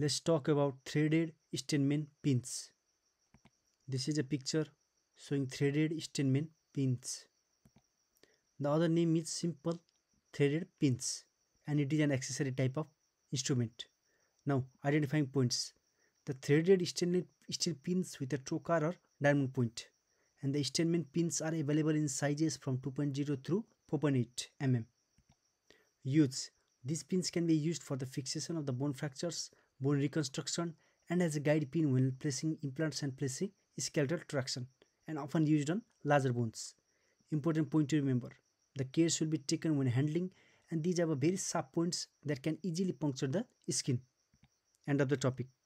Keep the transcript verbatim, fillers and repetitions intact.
Let's talk about threaded Steinmann pins. This is a picture showing threaded Steinmann pins. The other name is simple threaded pins, and it is an accessory type of instrument. Now, identifying points. The threaded steel pins with a trocar or diamond point, and the Steinmann pins are available in sizes from two point zero through four point eight millimeters. Use. These pins can be used for the fixation of the bone fractures, bone reconstruction, and as a guide pin when placing implants and placing skeletal traction, and often used on larger bones. Important point to remember. The care should be taken when handling, and these have a very sharp points that can easily puncture the skin. End of the topic.